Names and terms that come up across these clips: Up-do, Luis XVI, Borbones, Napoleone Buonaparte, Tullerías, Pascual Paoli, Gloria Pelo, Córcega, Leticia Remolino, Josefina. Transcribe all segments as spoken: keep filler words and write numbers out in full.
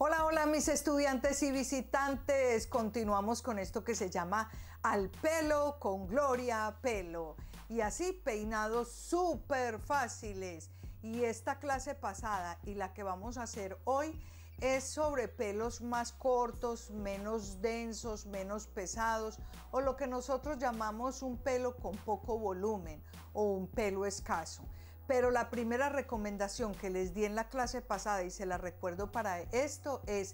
Hola, hola mis estudiantes y visitantes, continuamos con esto que se llama Al Pelo con Gloria Pelo, y así peinados súper fáciles. Y esta clase pasada y la que vamos a hacer hoy es sobre pelos más cortos, menos densos, menos pesados, o lo que nosotros llamamos un pelo con poco volumen o un pelo escaso. Pero la primera recomendación que les di en la clase pasada y se la recuerdo para esto es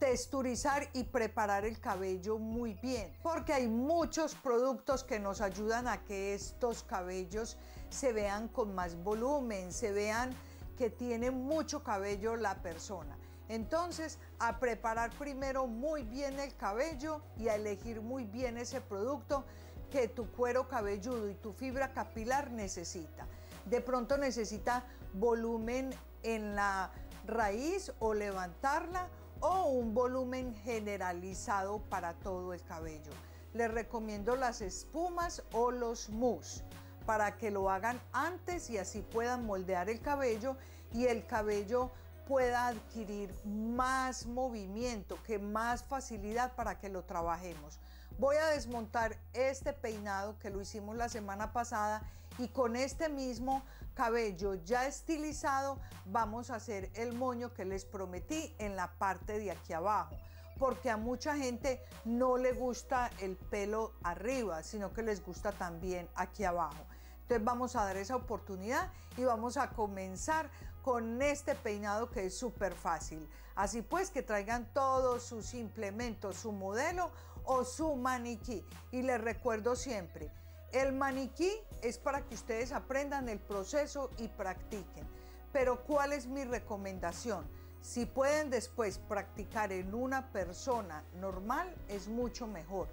texturizar y preparar el cabello muy bien, porque hay muchos productos que nos ayudan a que estos cabellos se vean con más volumen, se vean que tiene mucho cabello la persona. Entonces, a preparar primero muy bien el cabello y a elegir muy bien ese producto que tu cuero cabelludo y tu fibra capilar necesita. De pronto necesita volumen en la raíz o levantarla, o un volumen generalizado para todo el cabello. Les recomiendo las espumas o los mousse para que lo hagan antes y así puedan moldear el cabello y el cabello pueda adquirir más movimiento, que más facilidad para que lo trabajemos. Voy a desmontar este peinado que lo hicimos la semana pasada, y con este mismo cabello ya estilizado vamos a hacer el moño que les prometí en la parte de aquí abajo, porque a mucha gente no le gusta el pelo arriba, sino que les gusta también aquí abajo. Entonces vamos a dar esa oportunidad y vamos a comenzar con este peinado que es súper fácil. Así pues, que traigan todos sus implementos, su modelo o su maniquí. Y les recuerdo siempre, el maniquí es para que ustedes aprendan el proceso y practiquen. Pero ¿cuál es mi recomendación? Si pueden después practicar en una persona normal, es mucho mejor,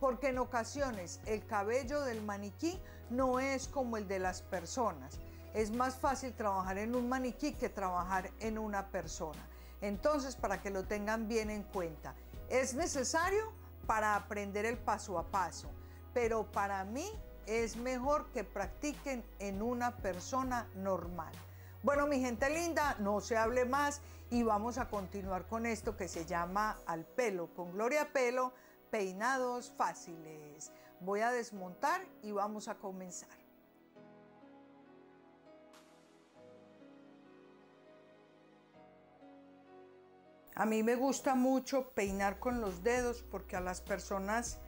porque en ocasiones el cabello del maniquí no es como el de las personas. Es más fácil trabajar en un maniquí que trabajar en una persona. Entonces, para que lo tengan bien en cuenta, es necesario para aprender el paso a paso, pero para mí es mejor que practiquen en una persona normal. Bueno, mi gente linda, no se hable más y vamos a continuar con esto que se llama Al Pelo con Gloria Pelo, peinados fáciles. Voy a desmontar y vamos a comenzar. A mí me gusta mucho peinar con los dedos, porque a las personas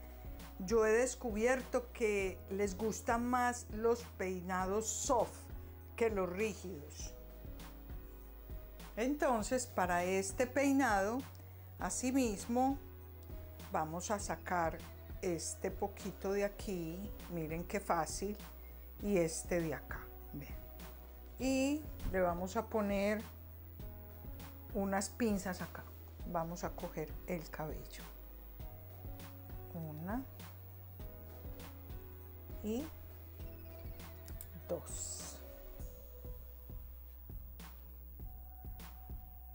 yo he descubierto que les gustan más los peinados soft que los rígidos. Entonces, para este peinado, asimismo, vamos a sacar este poquito de aquí, miren qué fácil, y este de acá, ven. Y le vamos a poner unas pinzas acá. Vamos a coger el cabello, una y dos.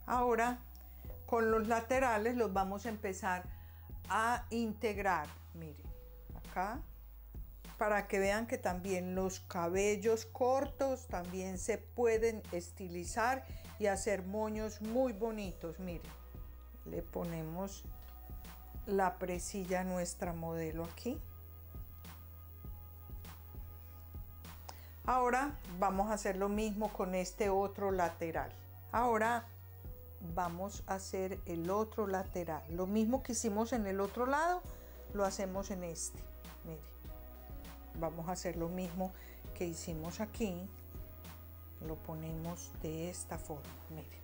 Ahora, con los laterales los vamos a empezar a integrar, miren acá, para que vean que también los cabellos cortos también se pueden estilizar y hacer moños muy bonitos. Miren, le ponemos la presilla a nuestra modelo aquí. Ahora vamos a hacer lo mismo con este otro lateral. Ahora vamos a hacer el otro lateral, lo mismo que hicimos en el otro lado lo hacemos en este. Mire, vamos a hacer lo mismo que hicimos aquí, lo ponemos de esta forma, miren.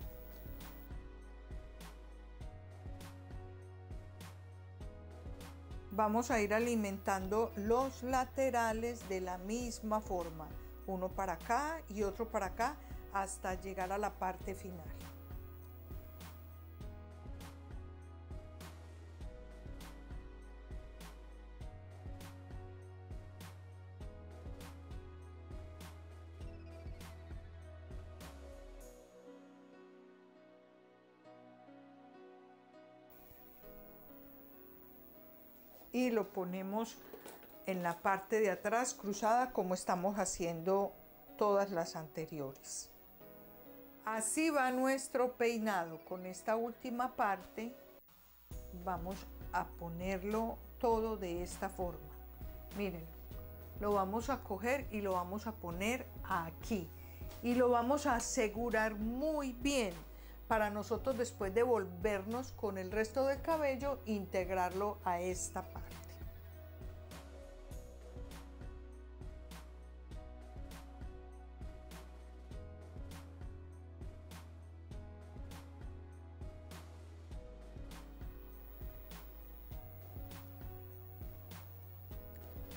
Vamos a ir alimentando los laterales de la misma forma, uno para acá y otro para acá, hasta llegar a la parte final. Y lo ponemos en la parte de atrás cruzada, como estamos haciendo todas las anteriores. Así va nuestro peinado. Con esta última parte vamos a ponerlo todo de esta forma. Miren, lo vamos a coger y lo vamos a poner aquí y lo vamos a asegurar muy bien para nosotros después de volvernos con el resto del cabello, integrarlo a esta parte.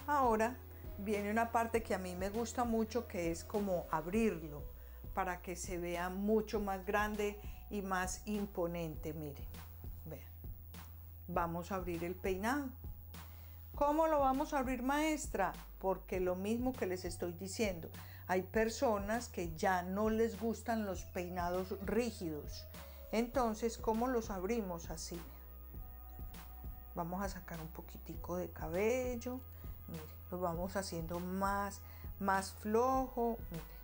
Ahora viene una parte que a mí me gusta mucho, que es como abrirlo para que se vea mucho más grande y más imponente. Miren, vean, vamos a abrir el peinado. ¿Cómo lo vamos a abrir, maestra? Porque lo mismo que les estoy diciendo, hay personas que ya no les gustan los peinados rígidos. Entonces, ¿cómo los abrimos? Así. Vamos a sacar un poquitico de cabello. Miren, lo vamos haciendo más, más flojo. Miren.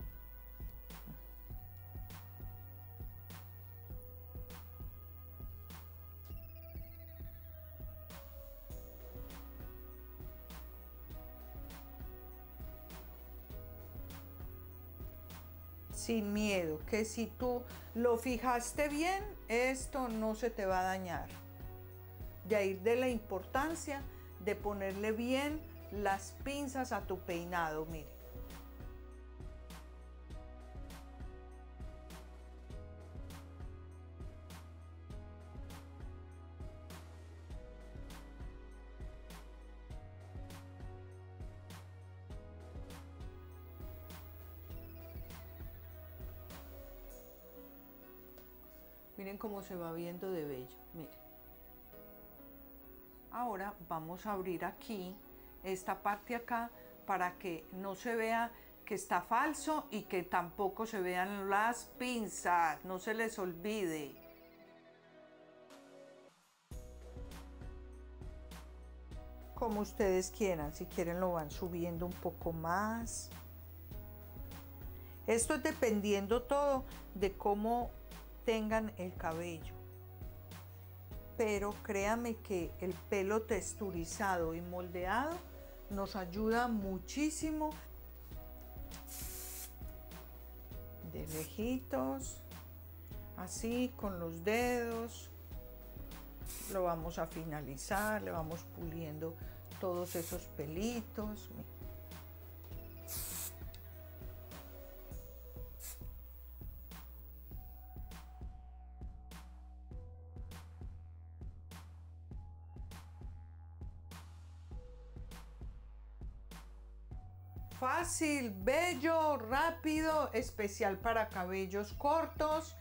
Sin miedo, que si tú lo fijaste bien, esto no se te va a dañar. De ahí de la importancia de ponerle bien las pinzas a tu peinado. Miren, miren cómo se va viendo de bello. Miren, ahora vamos a abrir aquí esta parte acá para que no se vea que está falso y que tampoco se vean las pinzas, no se les olvide. Como ustedes quieran, si quieren lo van subiendo un poco más. Esto es dependiendo todo de cómo tengan el cabello. Pero créame que el pelo texturizado y moldeado nos ayuda muchísimo. De lejitos, así con los dedos, lo vamos a finalizar, le vamos puliendo todos esos pelitos. Fácil, bello, rápido, especial para cabellos cortos.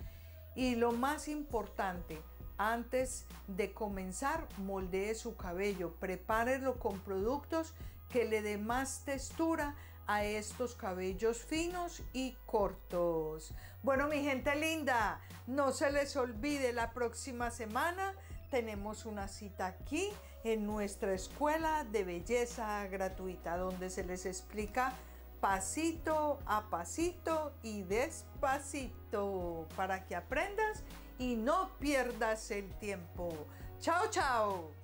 Y lo más importante, antes de comenzar, moldee su cabello, prepárelo con productos que le dé más textura a estos cabellos finos y cortos. Bueno, mi gente linda, no se les olvide, la próxima semana tenemos una cita aquí en nuestra escuela de belleza gratuita, donde se les explica pasito a pasito y despacito para que aprendas y no pierdas el tiempo. ¡Chao, chao!